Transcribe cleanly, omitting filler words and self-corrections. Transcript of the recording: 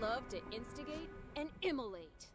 love to instigate and immolate.